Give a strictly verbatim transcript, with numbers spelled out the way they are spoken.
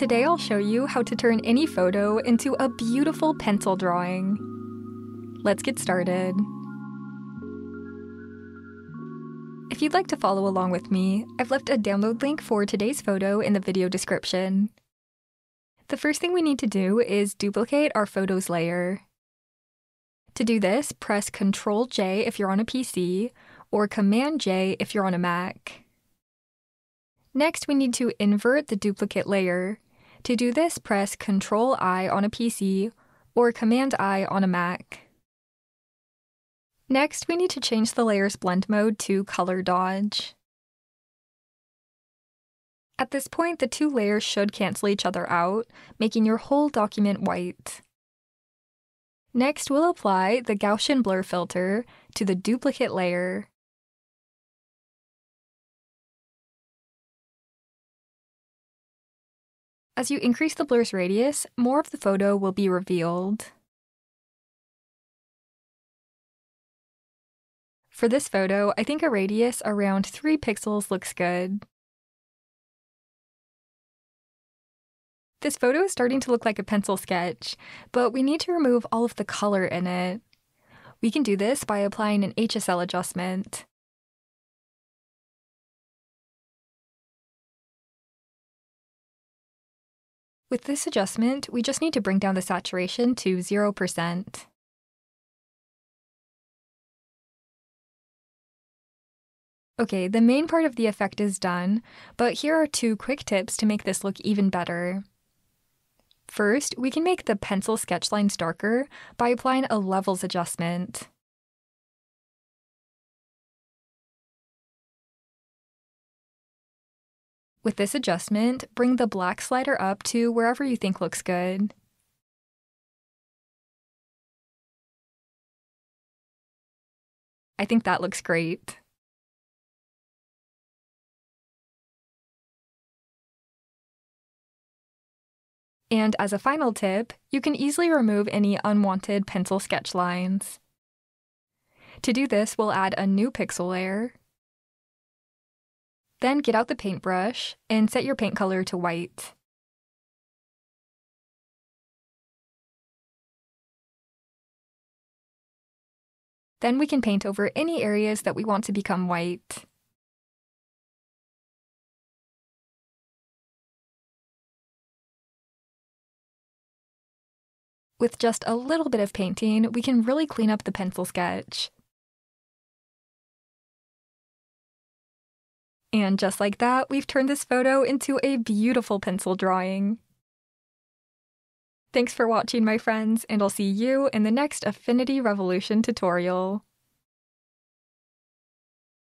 Today I'll show you how to turn any photo into a beautiful pencil drawing. Let's get started. If you'd like to follow along with me, I've left a download link for today's photo in the video description. The first thing we need to do is duplicate our photos layer. To do this, press control J if you're on a P C, or command J if you're on a Mac. Next, we need to invert the duplicate layer. To do this, press control I on a P C, or command I on a Mac. Next, we need to change the layer's blend mode to Color Dodge. At this point, the two layers should cancel each other out, making your whole document white. Next, we'll apply the Gaussian Blur filter to the duplicate layer. As you increase the blur's radius, more of the photo will be revealed. For this photo, I think a radius around three pixels looks good. This photo is starting to look like a pencil sketch, but we need to remove all of the color in it. We can do this by applying an H S L adjustment. With this adjustment, we just need to bring down the saturation to zero percent. Okay, the main part of the effect is done, but here are two quick tips to make this look even better. First, we can make the pencil sketch lines darker by applying a levels adjustment. With this adjustment, bring the black slider up to wherever you think looks good. I think that looks great. And as a final tip, you can easily remove any unwanted pencil sketch lines. To do this, we'll add a new pixel layer. Then get out the paintbrush and set your paint color to white. Then we can paint over any areas that we want to become white. With just a little bit of painting, we can really clean up the pencil sketch. And just like that, we've turned this photo into a beautiful pencil drawing. Thanks for watching, my friends, and I'll see you in the next Affinity Revolution tutorial.